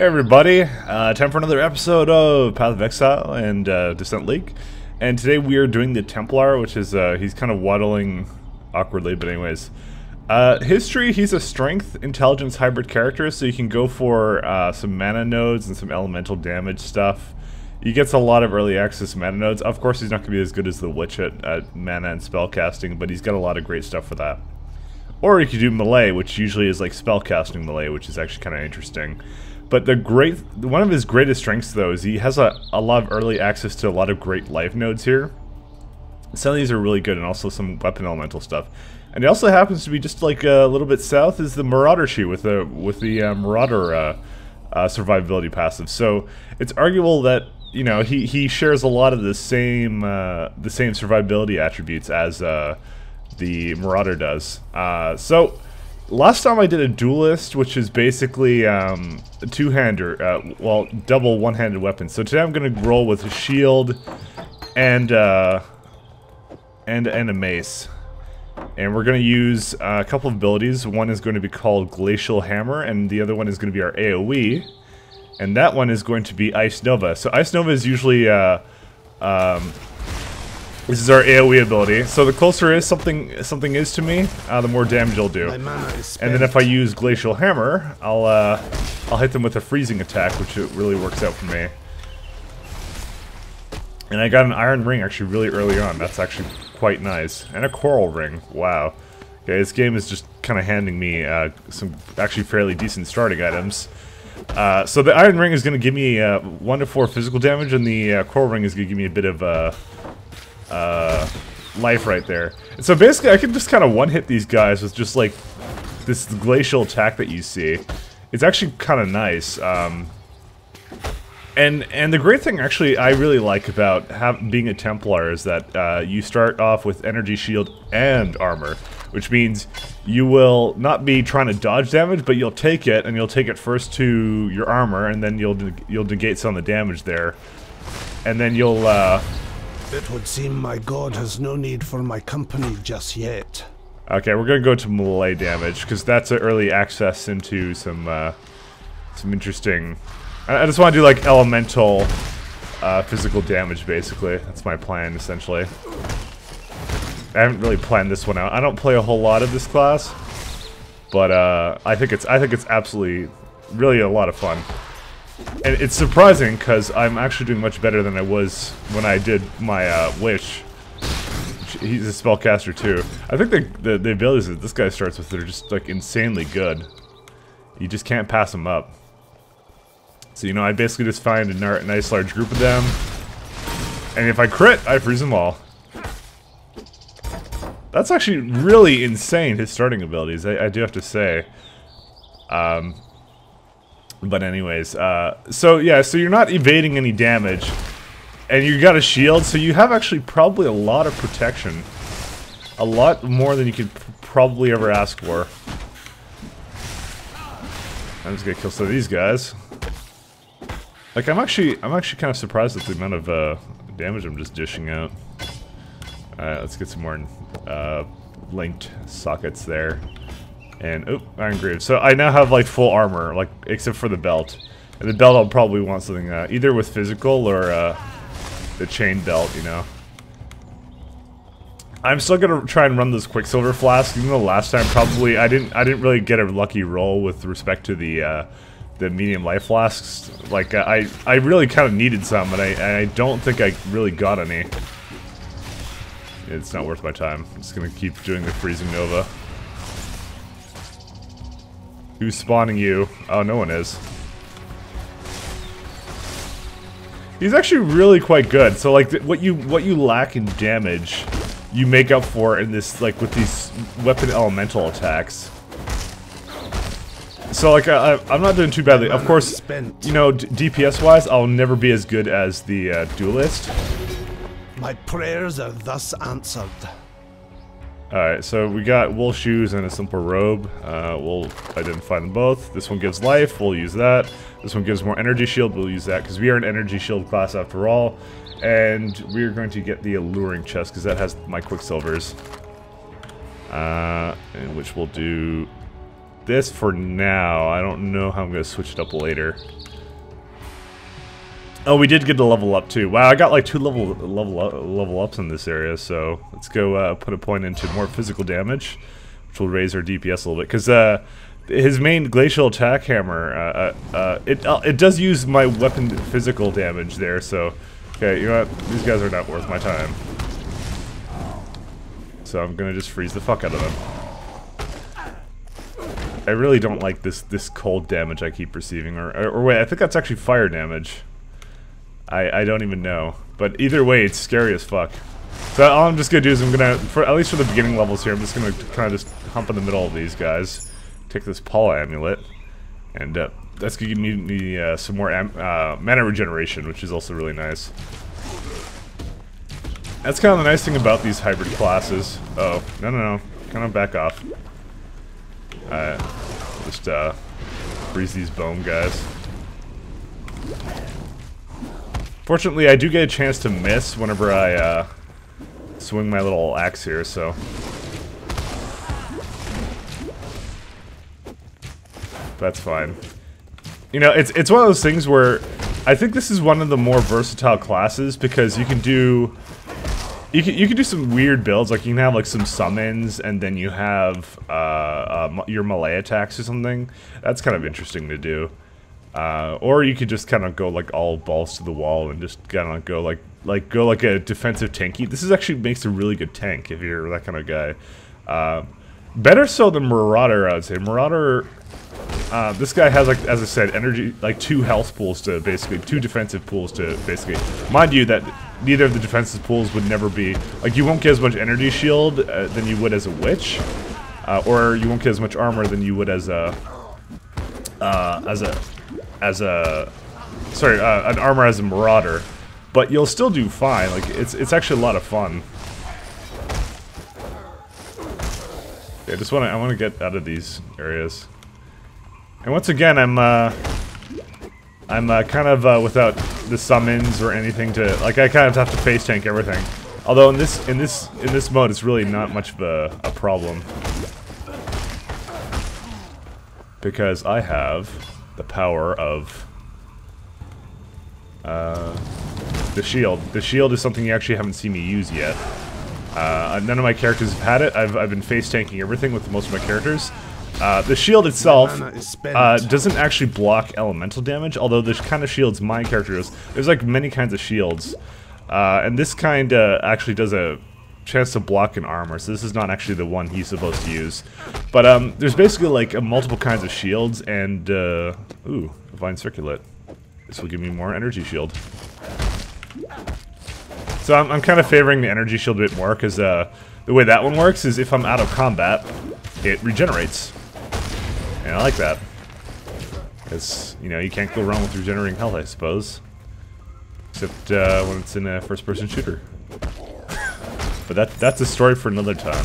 Hey everybody, time for another episode of Path of Exile and Descent League. And today we are doing the Templar, which is, he's kind of waddling awkwardly, but anyways. History, he's a strength, intelligence hybrid character, so you can go for some mana nodes and some elemental damage stuff. He gets a lot of early access mana nodes. Of course, he's not going to be as good as the Witch at mana and spellcasting, but he's got a lot of great stuff for that. Or you could do melee, which usually is like spellcasting melee, which is actually kind of interesting. But one of his greatest strengths, though, is he has a lot of early access to a lot of great life nodes here. Some of these are really good, and also some weapon elemental stuff. And it also happens to be just like a little bit south is the Marauder She with the Marauder survivability passive. So it's arguable that he shares a lot of the same survivability attributes as the Marauder does. So. Last time I did a Duelist, which is basically a two-hander, well, double one-handed weapon. So today I'm going to roll with a shield and a mace. And we're going to use a couple of abilities. One is going to be called Glacial Hammer, and the other one is going to be our AoE. And that one is going to be Ice Nova. So Ice Nova is usually... this is our AoE ability. So the closer is something is to me, the more damage I'll do. And then if I use Glacial Hammer, I'll hit them with a freezing attack, which it really works out for me. And I got an Iron Ring actually really early on. That's actually quite nice. And a Coral Ring. Wow. Okay, this game is just kind of handing me some actually fairly decent starting items. So the Iron Ring is going to give me 1 to 4 physical damage, and the Coral Ring is going to give me a bit of life right there. And so basically I can just kind of one-hit these guys with just like this glacial attack that you see. It's actually kind of nice. And the great thing actually I really like about being a Templar is that you start off with energy shield and armor, which means you will not be trying to dodge damage, but you'll take it, and you'll take it first to your armor, and then you'll negate some of the damage there. And then you'll It would seem my god has no need for my company just yet. Okay, we're gonna go to melee damage because that's an early access into some interesting. I just want to do like elemental physical damage basically. That's my plan essentially. I haven't really planned this one out. I don't play a whole lot of this class, but I think it's absolutely really a lot of fun. And it's surprising because I'm actually doing much better than I was when I did my Witch. He's a spellcaster too. I think the abilities that this guy starts with are just like insanely good. You just can't pass them up. So I basically just find a nice large group of them, and if I crit, I freeze them all. That's actually really insane, his starting abilities, I do have to say. But anyways, so yeah, so you're not evading any damage, and you got a shield, so you have actually probably a lot of protection. A lot more than you could probably ever ask for. I'm just gonna kill some of these guys. Like, I'm actually kind of surprised at the amount of damage I'm just dishing out. Alright, let's get some more linked sockets there. And, oh, Iron Grave. So I now have, like, full armor, like, except for the belt. And the belt I'll probably want something, either with physical or, the chain belt, I'm still gonna try and run those Quicksilver flask. Even though last time, probably, I didn't really get a lucky roll with respect to the medium life flasks. Like, I really kind of needed some, but I don't think I really got any. It's not worth my time. I'm just gonna keep doing the Freezing Nova. Who's spawning you? Oh, no one is. He's actually really quite good. So like what you lack in damage, you make up for in this like with these weapon elemental attacks. So like I'm not doing too badly. Of course, DPS wise, I'll never be as good as the Duelist. My prayers are thus answered. Alright, so we got wool shoes and a simple robe. We'll identify them both. This one gives life, we'll use that. This one gives more energy shield, we'll use that, because we are an energy shield class after all. And we're going to get the alluring chest, because that has my Quicksilvers. And which we'll do this for now. I don't know how I'm going to switch it up later. Oh, we did get to level up too. Wow, I got like 2 level ups in this area, so let's go put a point into more physical damage, which will raise our DPS a little bit. Because his main Glacial Attack Hammer, it does use my weapon physical damage there, so... Okay, you know what? These guys are not worth my time. So I'm gonna just freeze the fuck out of them. I really don't like this cold damage I keep receiving. Or wait, I think that's actually fire damage. I don't even know. But either way, it's scary as fuck. So all I'm just gonna do is I'm gonna, at least for the beginning levels here, I'm just gonna kind of just hump in the middle of these guys. Take this Coral Amulet. And that's gonna give me some more mana regeneration, which is also really nice. That's kind of the nice thing about these hybrid classes. Uh oh, no. Kind of back off. Just freeze these bone guys. Fortunately, I do get a chance to miss whenever I swing my little axe here, so... That's fine. You know, it's one of those things where... I think this is one of the more versatile classes because you can do... You can do some weird builds, like you can have like some summons, and then you have your melee attacks or something. That's kind of interesting to do. Or you could just kind of go like all balls to the wall and just kind of go like a defensive tanky. This is actually makes a really good tank if you're that kind of guy. Better so than Marauder, I would say. Marauder, this guy has, like, as I said, energy, like 2 health pools to basically 2 defensive pools to basically. Mind you that neither of the defensive pools would never be, like, you won't get as much energy shield than you would as a witch, or you won't get as much armor than you would as a an armor as a Marauder, but you'll still do fine. Like it's actually a lot of fun. Yeah, I want to get out of these areas. And once again, I'm kind of without the summons or anything to, like, I kind of have to face tank everything. Although in this mode, it's really not much of a problem because I have the power of the shield. The shield is something you actually haven't seen me use yet. None of my characters have had it. I've been face tanking everything with most of my characters. The shield itself doesn't actually block elemental damage, although this kind of shields my character does. There's like many kinds of shields, and this kind actually does a chance to block an armor, so this is not actually the one he's supposed to use. But there's basically like multiple kinds of shields, and ooh, Divine Circlet. This will give me more energy shield. So I'm kind of favoring the energy shield a bit more, because the way that one works is if I'm out of combat, it regenerates. And I like that. Because, you know, you can't go wrong with regenerating health, I suppose. Except when it's in a first-person shooter. But that's a story for another time.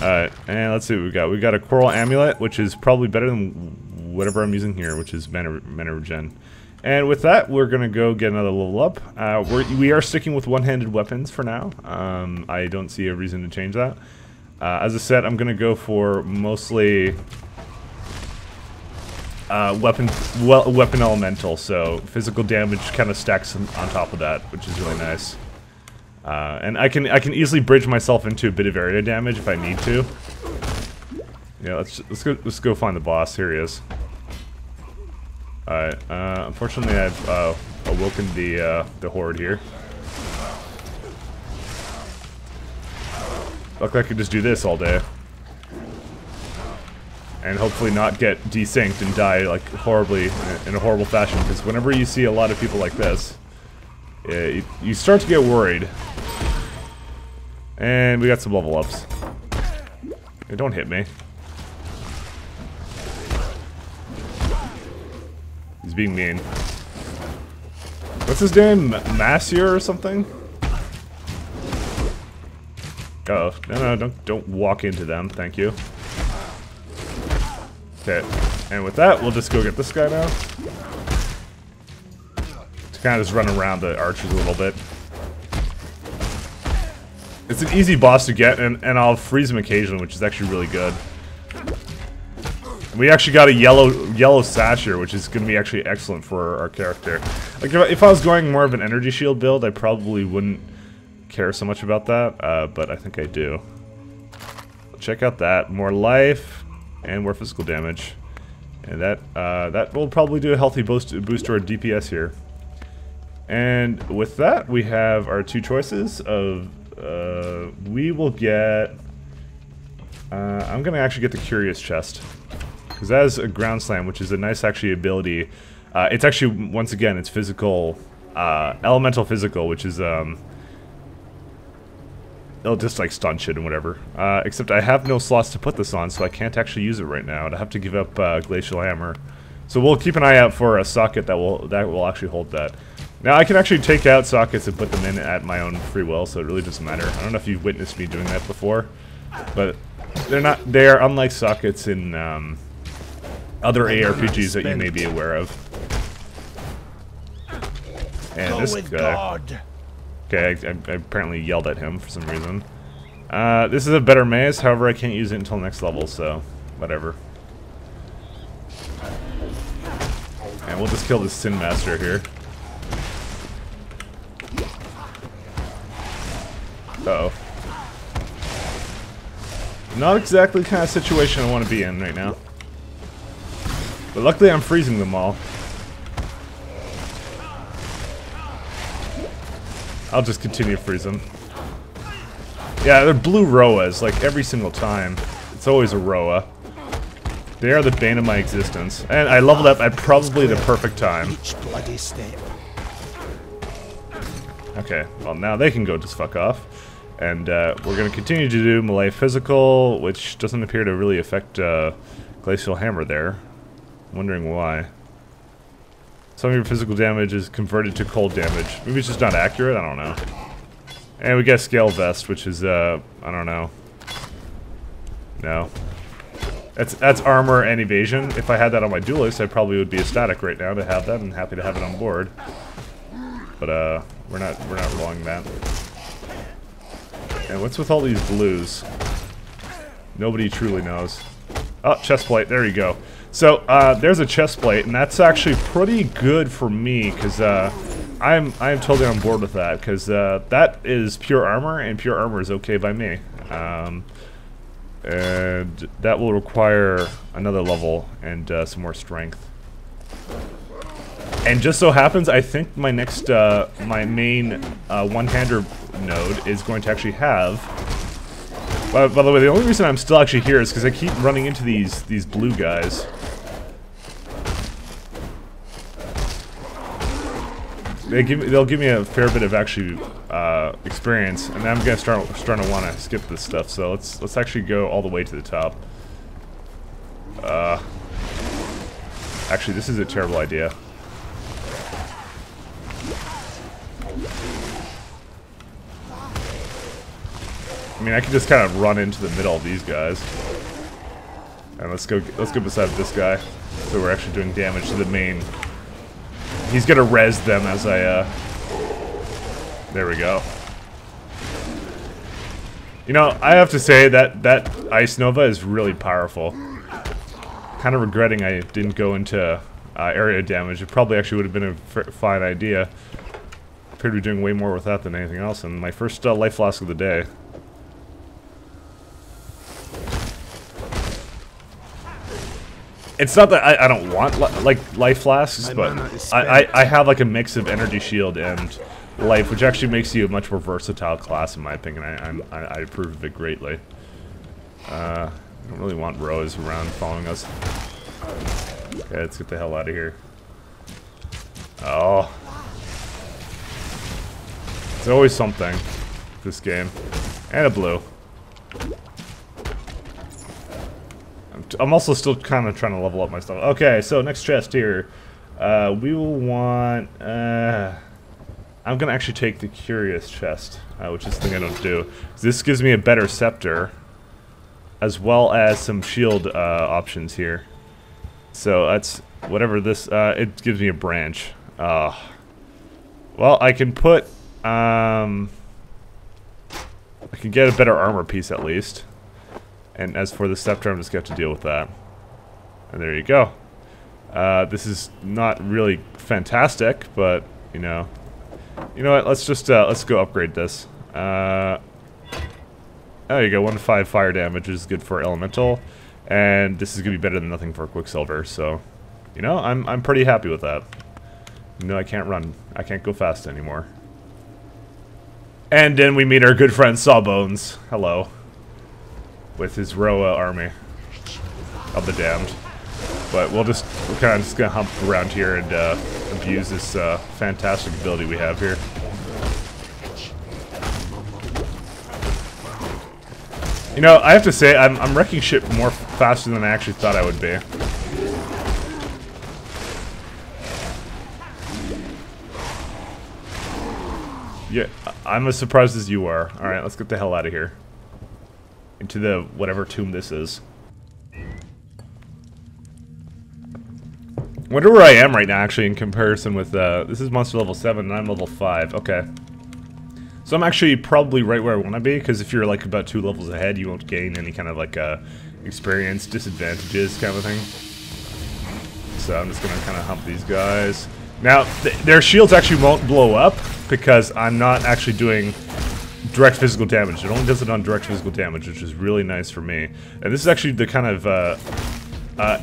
Alright, and let's see what we got. We got a Coral Amulet, which is probably better than whatever I'm using here, which is mana regen. And with that, we're going to go get another level up. We are sticking with one-handed weapons for now. I don't see a reason to change that. As I said, I'm going to go for mostly... weapon elemental, so physical damage kind of stacks on top of that, which is really nice. And I can easily bridge myself into a bit of area damage if I need to. Yeah, let's go find the boss. Here he is. All right. Unfortunately, I've awoken the horde here. Look, I could just do this all day. And hopefully not get desynced and die like horribly in a horrible fashion, because whenever you see a lot of people like this, you start to get worried. And we got some level ups. Hey, don't hit me. He's being mean. What's his name? Massier or something? Uh oh, no, don't walk into them. Thank you. Okay, and with that, we'll just go get this guy now. To kind of just run around the archers a little bit. It's an easy boss to get, and I'll freeze him occasionally, which is actually really good. We actually got a yellow sash here, which is going to be actually excellent for our character. Like if I was going more of an energy shield build, I probably wouldn't care so much about that, but I think I do. Check out that. More life and more physical damage. And that that will probably do a healthy boost to our DPS here. And with that, we have our two choices of... we will get... I'm going to actually get the Curious Chest, because that is a Ground Slam, which is a nice actually ability. It's actually, once again, it's physical, elemental physical, which is... it'll just like stun shit and whatever. Except I have no slots to put this on, so I can't actually use it right now. I'd have to give up Glacial Hammer. So we'll keep an eye out for a socket that will actually hold that. Now I can actually take out sockets and put them in at my own free will, so it really doesn't matter. I don't know if you've witnessed me doing that before, but they're not. They are unlike sockets in other ARPGs that you may be aware of. And this guy. Okay, I apparently yelled at him for some reason. This is a better maze, however I can't use it until next level, so whatever. And we'll just kill this Sin Master here. Uh-oh. Not exactly the kind of situation I want to be in right now. But luckily I'm freezing them all. I'll just continue to freeze them. Yeah, they're blue Roas, like every single time. It's always a Roa. They are the bane of my existence. And I leveled up at probably the perfect time. Okay, well now they can go just fuck off. And we're going to continue to do melee physical, which doesn't appear to really affect Glacial Hammer there. I'm wondering why. Some of your physical damage is converted to cold damage. Maybe it's just not accurate, I don't know. And we get Scale Vest, which is, I don't know. No. That's armor and evasion. If I had that on my Duelist, I probably would be ecstatic right now to have that and happy to have it on board. But, we're not rolling that. And what's with all these blues? Nobody truly knows. Oh, chestplate, there you go. So, there's a chest plate, and that's actually pretty good for me, because I'm totally on board with that, because that is pure armor, and pure armor is okay by me. And that will require another level and some more strength. And just so happens, I think my next, my main one-hander node is going to actually have... By the way, the only reason I'm still actually here is because I keep running into these blue guys. They'll give me a fair bit of actually experience, and I'm gonna start to want to skip this stuff. So let's actually go all the way to the top. Actually, this is a terrible idea. I mean, I could just kind of run into the middle of these guys, and let's go beside this guy, so we're actually doing damage to the main. He's gonna res them as I. There we go. You know, I have to say that Ice Nova is really powerful. Kind of regretting I didn't go into area damage. It probably actually would have been a fine idea. Appeared to be doing way more with that than anything else, and my first life flask of the day. It's not that I don't want like life flasks, but I have like a mix of energy shield and life, which actually makes you a much more versatile class in my opinion. I approve of it greatly. I don't really want Roas around following us. Okay, let's get the hell out of here. Oh, it's always something this game, and a blue. I'm also still kind of trying to level up my stuff. Okay, so next chest here. We will want... I'm going to actually take the Curious Chest, which is the thing I don't do. This gives me a better scepter, as well as some shield options here. So that's... whatever this... it gives me a branch. Well, I can put... I can get a better armor piece at least. And as for the scepter, I'm just going to have to deal with that. And there you go. This is not really fantastic, but you know what? Let's just let's go upgrade this. There you go. 1 to 5 fire damage is good for elemental, and this is gonna be better than nothing for Quicksilver. So, you know, I'm pretty happy with that. No, I can't run. I can't go fast anymore. And then we meet our good friend Sawbones. Hello. With his Roa army of the damned. But we're kind of just gonna hump around here and abuse this fantastic ability we have here. You know, I have to say, I'm wrecking shit more faster than I actually thought I would be. Yeah, I'm as surprised as you are. Alright, let's get the hell out of here. Into the whatever tomb this is. I wonder where I am right now, actually, in comparison with, this is monster level 7, and I'm level 5. Okay. So I'm actually probably right where I want to be, because if you're, like, about 2 levels ahead, you won't gain any kind of, like, experience disadvantages kind of thing. So I'm just gonna kind of hump these guys. Now, their shields actually won't blow up, because I'm not actually doing direct physical damage. It only does it on direct physical damage, which is really nice for me. And this is actually the kind of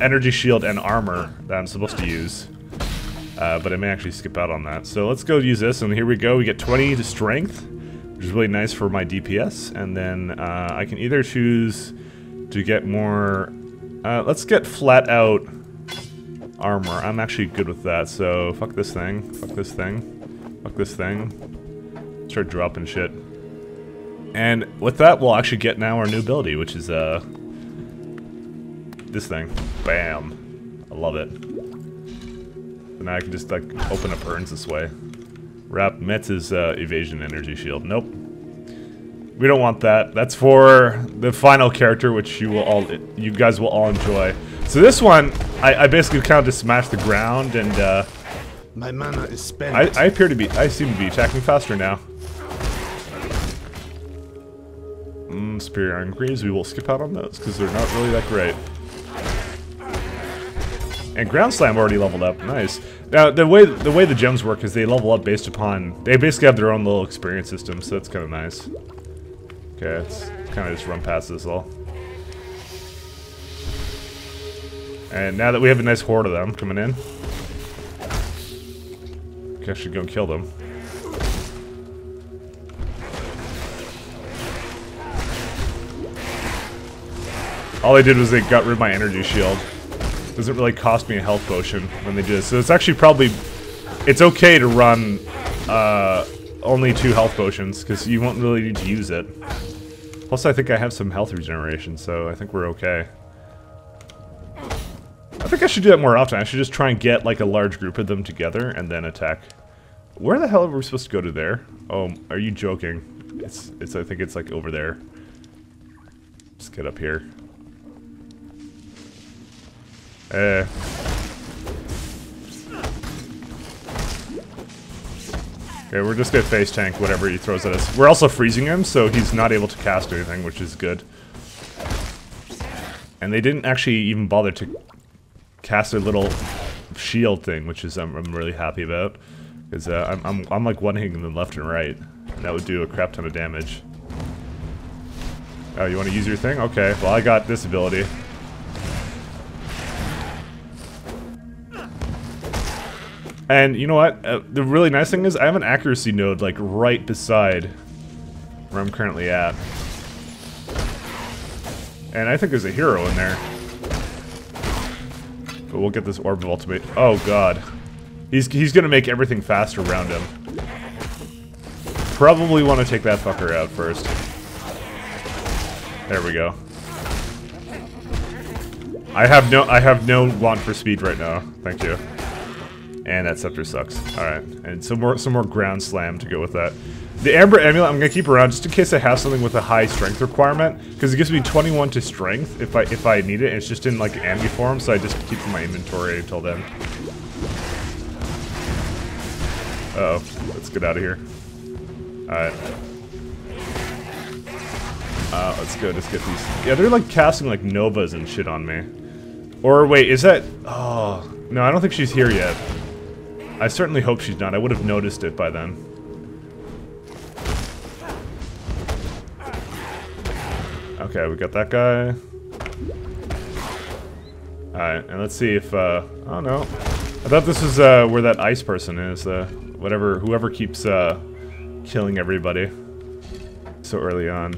energy shield and armor that I'm supposed to use. But I may actually skip out on that. So let's go use this, and here we go. We get 20 to strength, which is really nice for my DPS. And then I can either choose to get more... let's get flat out armor. I'm actually good with that, so fuck this thing. Fuck this thing. Fuck this thing. Start dropping shit. And with that, we'll actually get now our new ability, which is, this thing. Bam. I love it. And now I can just, like, open up urns this way. Wrap Metz's, evasion energy shield. Nope. We don't want that. That's for the final character, which you guys will all enjoy. So this one, I basically kind of just smashed the ground, and my mana is spent. I seem to be attacking faster now. Superior arm greaves, we will skip out on those because they're not really that great. And Ground Slam already leveled up, nice. Now the way the gems work is they level up based upon they basically have their own little experience system, so that's kind of nice. Okay, let's kind of just run past this all. And now that we have a nice horde of them coming in, we can actually go and kill them. All they did was they got rid of my energy shield. Doesn't really cost me a health potion when they do this. So it's actually probably... It's okay to run only 2 health potions, because you won't really need to use it. Plus I think I have some health regeneration, so I think we're okay. I think I should do that more often. I should just try and get like a large group of them together and then attack. Where the hell are we supposed to go to there? Oh, are you joking? It's I think it's like over there. Just get up here. Okay, we're just gonna face tank whatever he throws at us. We're also freezing him, so he's not able to cast anything, which is good. And they didn't actually even bother to cast a little shield thing, which is I'm really happy about, because I'm like one-hitting them left and right, and that would do a crap ton of damage. Oh, you want to use your thing? Okay. Well, I got this ability. And you know what? The really nice thing is I have an accuracy node like right beside where I'm currently at, and I think there's a hero in there. But we'll get this orb of ultimate. Oh god. He's gonna make everything faster around him. Probably want to take that fucker out first. There we go. I have no want for speed right now. Thank you. And that scepter sucks. Alright. And some more ground slam to go with that. The Amber Amulet I'm gonna keep around just in case I have something with a high strength requirement, because it gives me 21 to strength if I need it, and it's just in like ambi form, so I just keep it in my inventory until then. Uh oh, let's get out of here. Alright. Let's go just get these. Yeah, they're like casting like novas and shit on me. Or wait, is that... Oh, no, I don't think she's here yet. I certainly hope she's not. I would have noticed it by then. Okay, we got that guy. Alright, and let's see if, oh no. I thought this was, where that ice person is, whoever keeps, killing everybody so early on.